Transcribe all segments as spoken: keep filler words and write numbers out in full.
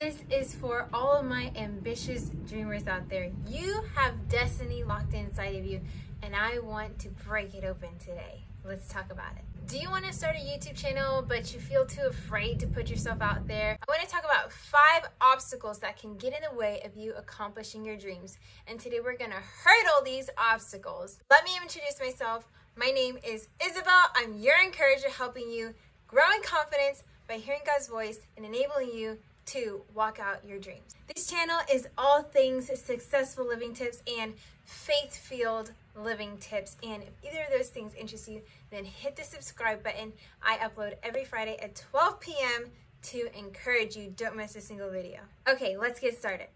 This is for all of my ambitious dreamers out there. You have destiny locked inside of you, and I want to break it open today. Let's talk about it. Do you want to start a YouTube channel, but you feel too afraid to put yourself out there? I want to talk about five obstacles that can get in the way of you accomplishing your dreams. And today we're going to hurdle these obstacles. Let me introduce myself. My name is Isabel. I'm your encourager, helping you grow in confidence by hearing God's voice and enabling you to walk out your dreams. This channel is all things successful living tips and faith-filled living tips, and if either of those things interest you, then hit the subscribe button. I upload every Friday at twelve p m to encourage you. Don't miss a single video. Okay, let's get started.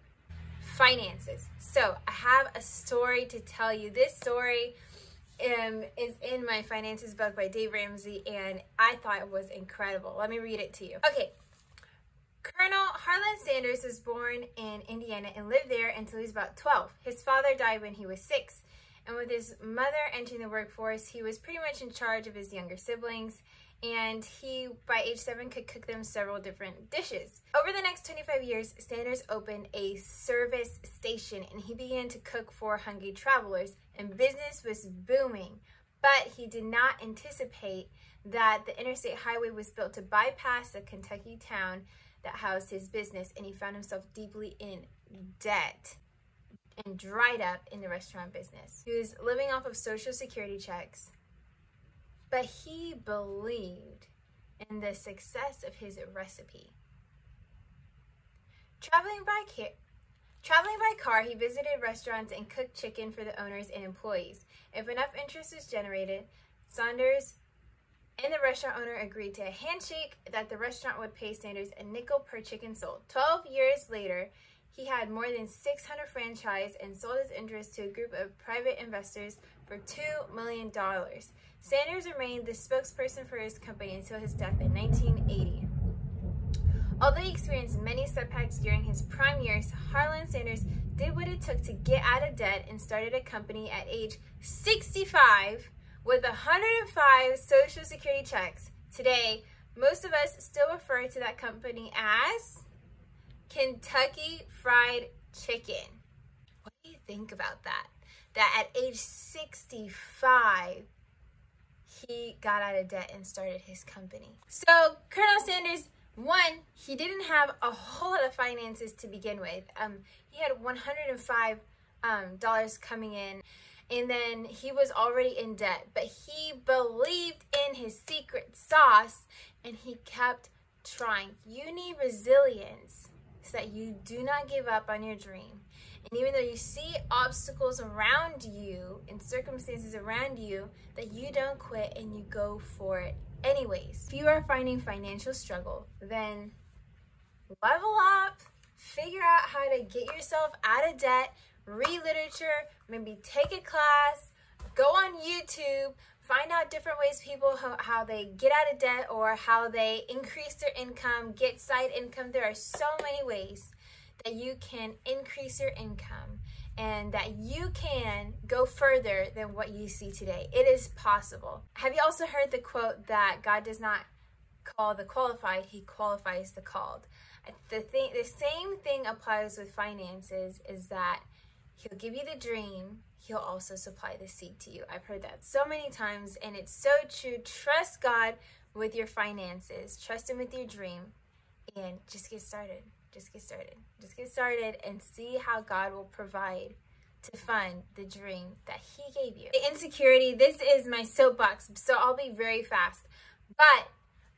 Finances. So I have a story to tell you. This story um, is in my finances book by Dave Ramsey, and I thought it was incredible. Let me read it to you. Okay. Colonel Harlan Sanders was born in Indiana and lived there until he was about twelve. His father died when he was six, and with his mother entering the workforce, he was pretty much in charge of his younger siblings, and he, by age seven, could cook them several different dishes. Over the next twenty-five years, Sanders opened a service station, and he began to cook for hungry travelers, and business was booming. But he did not anticipate that the interstate highway was built to bypass the Kentucky town that housed his business, and he found himself deeply in debt and dried up in the restaurant business. He was living off of Social Security checks, but he believed in the success of his recipe. Traveling by car, traveling by car, he visited restaurants and cooked chicken for the owners and employees. If enough interest was generated, Sanders and the restaurant owner agreed to a handshake that the restaurant would pay Sanders a nickel per chicken sold. Twelve years later, he had more than six hundred franchises and sold his interest to a group of private investors for two million dollars. Sanders remained the spokesperson for his company until his death in nineteen eighty. Although he experienced many setbacks during his prime years, Harlan Sanders did what it took to get out of debt and started a company at age sixty-five with one hundred five Social Security checks. Today, most of us still refer to that company as Kentucky Fried Chicken. What do you think about that? That at age sixty-five, he got out of debt and started his company. So Colonel Sanders, one, he didn't have a whole lot of finances to begin with. Um, he had one hundred five dollars um, coming in. And then he was already in debt, but he believed in his secret sauce and he kept trying. You need resilience so that you do not give up on your dream. And even though you see obstacles around you and circumstances around you, that you don't quit and you go for it anyways. If you are finding financial struggle, then level up, figure out how to get yourself out of debt, read literature, maybe take a class, go on YouTube, find out different ways people, how, how they get out of debt or how they increase their income, get side income. There are so many ways that you can increase your income and that you can go further than what you see today. It is possible. Have you also heard the quote that God does not call the qualified, he qualifies the called? The, thing, the same thing applies with finances, is that he'll give you the dream, he'll also supply the seed to you. I've heard that so many times, and it's so true. Trust God with your finances. Trust him with your dream, and just get started. Just get started. Just get started and see how God will provide to fund the dream that he gave you. The insecurity, this is my soapbox, so I'll be very fast. But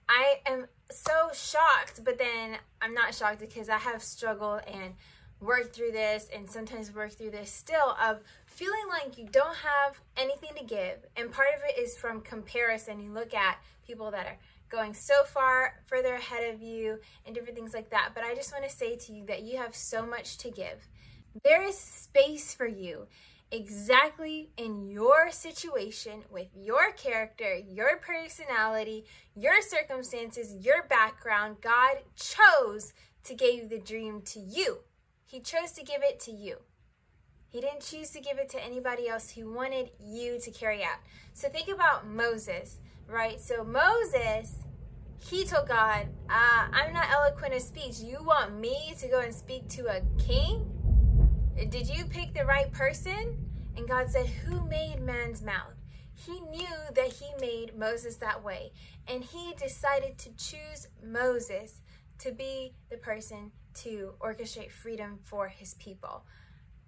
I am so shocked, but then I'm not shocked because I have struggled and work through this, and sometimes work through this still, of feeling like you don't have anything to give. And part of it is from comparison. You look at people that are going so far further ahead of you and different things like that. But I just want to say to you that you have so much to give. There is space for you exactly in your situation, with your character, your personality, your circumstances, your background. God chose to give the dream to you. He chose to give it to you. He didn't choose to give it to anybody else. He wanted you to carry out. So think about Moses, right? So Moses He told God, uh, I'm not eloquent of speech. You want me to go and speak to a king? Did you pick the right person? And God said, who made man's mouth? He knew that he made Moses that way. And he decided to choose Moses to be the person to orchestrate freedom for his people.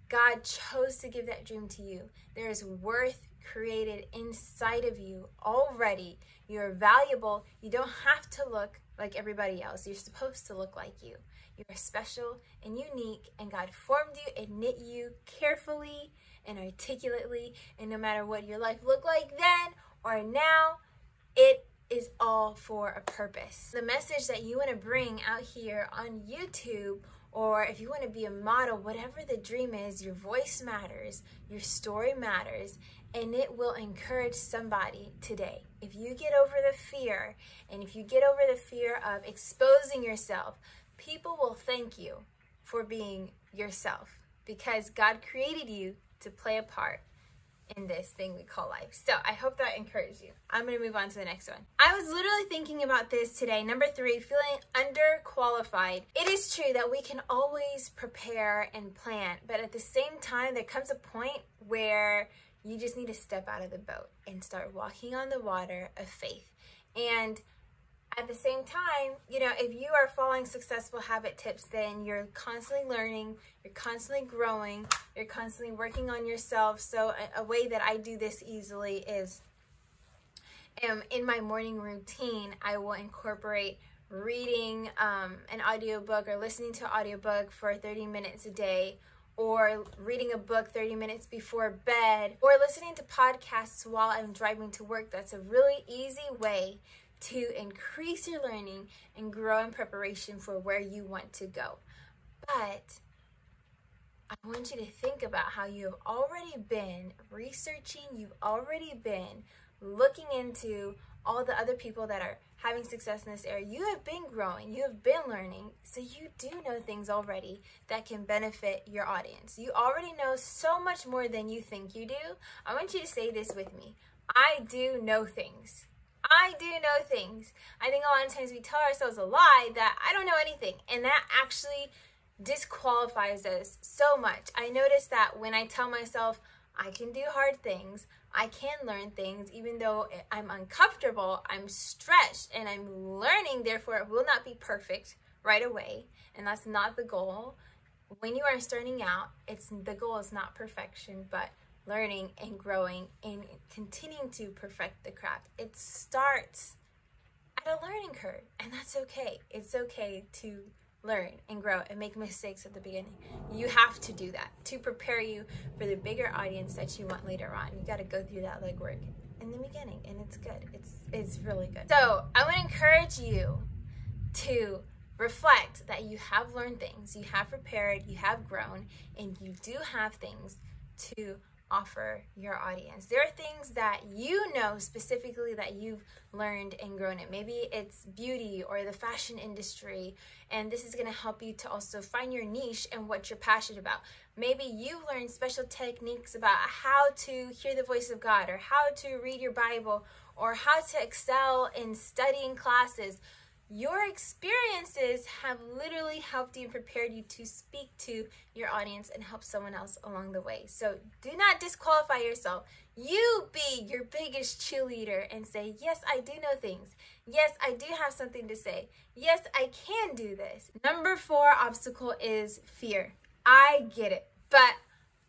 God chose to give that dream to you. There is worth created inside of you already. You're valuable. You don't have to look like everybody else. You're supposed to look like you. You're special and unique, and God formed you and knit you carefully and articulately, and no matter what your life looked like then or now, it is all for a purpose. The message that you want to bring out here on YouTube, or if you want to be a model, whatever the dream is, your voice matters, your story matters, and it will encourage somebody today. If you get over the fear, and if you get over the fear of exposing yourself, people will thank you for being yourself, because God created you to play a part in this thing we call life. So I hope that encouraged you. I'm gonna move on to the next one. I was literally thinking about this today. Number three, feeling underqualified. It is true that we can always prepare and plan, but at the same time, there comes a point where you just need to step out of the boat and start walking on the water of faith. And at the same time, you know, if you are following successful habit tips, then you're constantly learning, you're constantly growing, you're constantly working on yourself. So a, a way that I do this easily is um, in my morning routine, I will incorporate reading um, an audiobook or listening to an audiobook for thirty minutes a day, or reading a book thirty minutes before bed, or listening to podcasts while I'm driving to work. That's a really easy way to increase your learning and grow in preparation for where you want to go. But I want you to think about how you have already been researching, you've already been looking into all the other people that are having success in this area. You have been growing, you have been learning, so you do know things already that can benefit your audience. You already know so much more than you think you do. I want you to say this with me. I do know things. I do know things. I think a lot of times we tell ourselves a lie that I don't know anything, and that actually disqualifies us so much. I notice that when I tell myself I can do hard things, I can learn things, even though I'm uncomfortable, I'm stretched, and I'm learning, therefore it will not be perfect right away, and that's not the goal. When you are starting out, it's the goal is not perfection, but learning and growing and continuing to perfect the craft. It starts at a learning curve, and that's okay. It's okay to learn and grow and make mistakes at the beginning. You have to do that to prepare you for the bigger audience that you want later on. You got to go through that legwork in the beginning, and it's good. It's, it's really good. So I would encourage you to reflect that you have learned things, you have prepared, you have grown, and you do have things to offer your audience. There are things that you know specifically that you've learned and grown in. Maybe it's beauty or the fashion industry, and this is going to help you to also find your niche and what you're passionate about. Maybe you've learned special techniques about how to hear the voice of God, or how to read your Bible, or how to excel in studying classes. Your experiences have literally helped you and prepared you to speak to your audience and help someone else along the way. So do not disqualify yourself. You be your biggest cheerleader and say, yes, I do know things. Yes, I do have something to say. Yes, I can do this. Number four obstacle is fear. I get it, but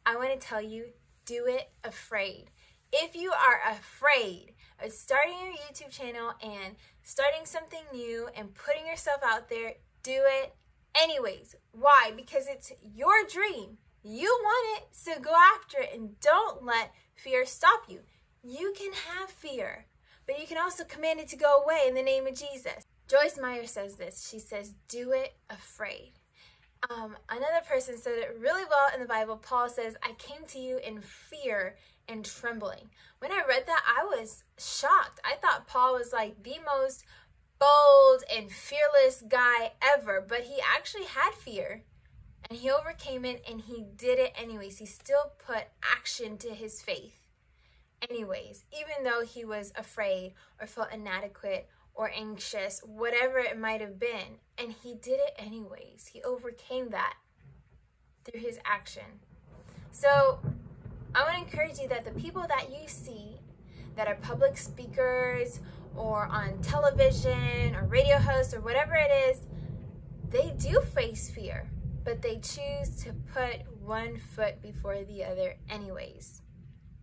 I want to tell you, do it afraid. If you are afraid of starting your YouTube channel and starting something new and putting yourself out there, do it anyways. Why? Because it's your dream. You want it, so go after it, and don't let fear stop you. You can have fear, but you can also command it to go away in the name of Jesus. Joyce Meyer says this. She says, do it afraid. Um, another person said it really well in the Bible. Paul says, I came to you in fear and trembling. When I read that, I was shocked. I thought Paul was like the most bold and fearless guy ever, but he actually had fear, and he overcame it, and he did it anyways. He still put action to his faith anyways, even though he was afraid or felt inadequate or anxious, whatever it might have been. And he did it anyways. He overcame that through his action. So I want to encourage you that the people that you see that are public speakers or on television or radio hosts or whatever it is, they do face fear, but they choose to put one foot before the other anyways.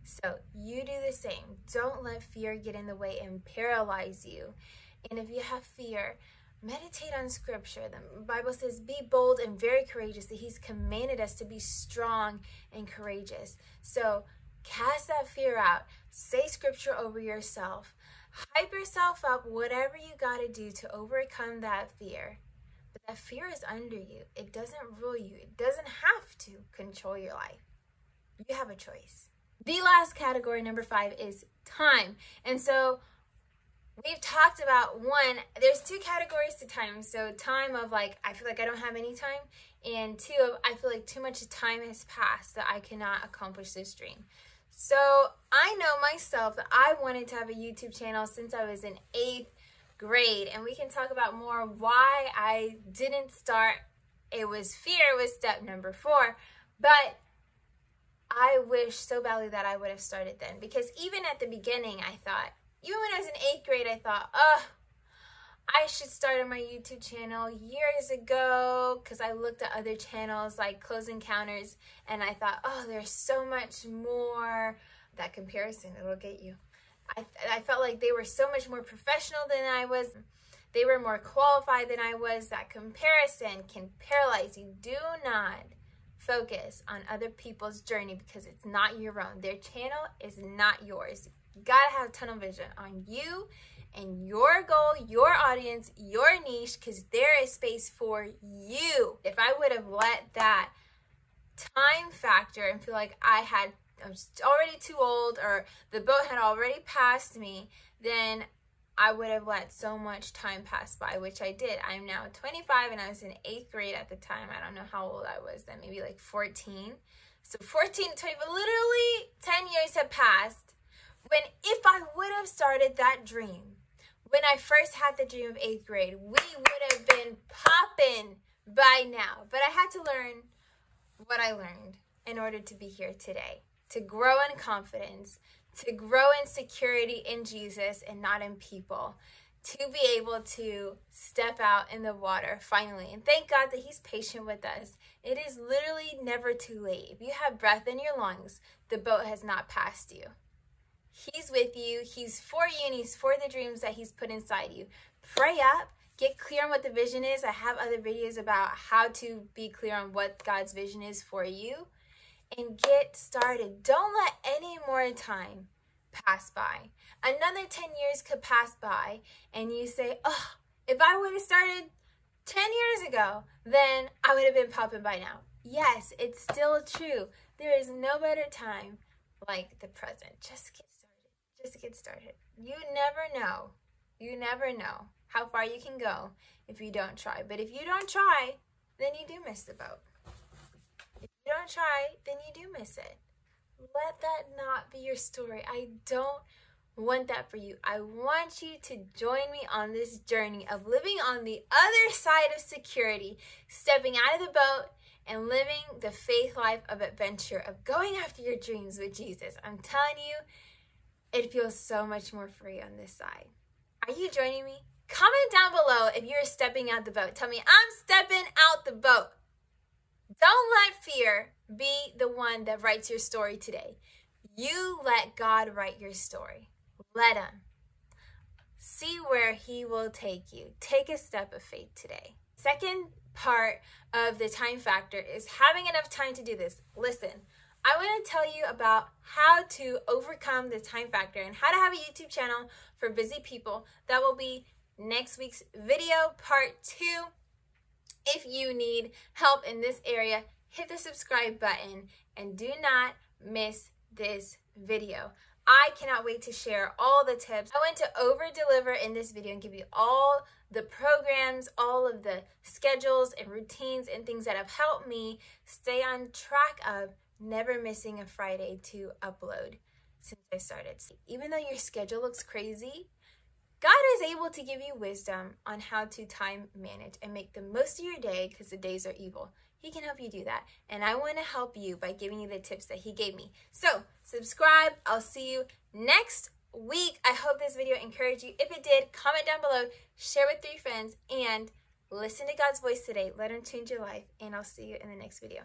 So you do the same. Don't let fear get in the way and paralyze you. And if you have fear, meditate on scripture. The Bible says, be bold and very courageous. That he's commanded us to be strong and courageous. So cast that fear out. Say scripture over yourself. Hype yourself up, whatever you got to do to overcome that fear. But that fear is under you. It doesn't rule you. It doesn't have to control your life. You have a choice. The last category, number five, is time. And so we've talked about one, there's two categories to time. So time of like, I feel like I don't have any time. And two, of I feel like too much time has passed that I cannot accomplish this dream. So I know myself that I wanted to have a YouTube channel since I was in eighth grade. And we can talk about more why I didn't start. It was fear, it was step number four. But I wish so badly that I would have started then, because even at the beginning, I thought, even when I was in eighth grade, I thought, oh, I should start on my YouTube channel years ago, because I looked at other channels like Close Encounters, and I thought, oh, there's so much more. That comparison, it'll get you. I, I felt like they were so much more professional than I was. They were more qualified than I was. That comparison can paralyze you. Do not focus on other people's journey, because it's not your own. Their channel is not yours. You gotta have tunnel vision on you and your goal, your audience, your niche, because there is space for you. If I would have let that time factor and feel like I had, I was already too old or the boat had already passed me, then I would have let so much time pass by, which I did. I'm now twenty-five and I was in eighth grade at the time. I don't know how old I was then, maybe like fourteen. So fourteen to twenty, but literally ten years had passed. When if I would have started that dream, when I first had the dream of eighth grade, we would have been popping by now. But I had to learn what I learned in order to be here today, to grow in confidence, to grow in security in Jesus and not in people, to be able to step out in the water finally. And thank God that he's patient with us. It is literally never too late. If you have breath in your lungs, the boat has not passed you. He's with you, he's for you, and he's for the dreams that he's put inside you. Pray up, get clear on what the vision is. I have other videos about how to be clear on what God's vision is for you. And get started. Don't let any more time pass by. Another ten years could pass by and you say, oh, if I would have started ten years ago, then I would have been popping by now. Yes, it's still true. There is no better time like the present. Just get started. Just get started. You never know. You never know how far you can go if you don't try. But if you don't try, then you do miss the boat. You don't try, then you do miss it. Let that not be your story. I don't want that for you. I want you to join me on this journey of living on the other side of security, stepping out of the boat and living the faith life of adventure, of going after your dreams with Jesus. I'm telling you, it feels so much more free on this side. Are you joining me? Comment down below if you're stepping out the boat. Tell me, I'm stepping out the boat. Don't let fear be the one that writes your story today. You let God write your story. Let him. See where he will take you. Take a step of faith today. Second part of the time factor is having enough time to do this. Listen, I want to tell you about how to overcome the time factor and how to have a YouTube channel for busy people. That will be next week's video, part two. If you need help in this area, hit the subscribe button and do not miss this video. I cannot wait to share all the tips. I want to over deliver in this video and give you all the programs, all of the schedules and routines and things that have helped me stay on track of never missing a Friday to upload since I started. Even though your schedule looks crazy, God is able to give you wisdom on how to time manage and make the most of your day because the days are evil. He can help you do that. And I want to help you by giving you the tips that he gave me. So subscribe. I'll see you next week. I hope this video encouraged you. If it did, comment down below, share with three friends, and listen to God's voice today. Let him change your life. And I'll see you in the next video.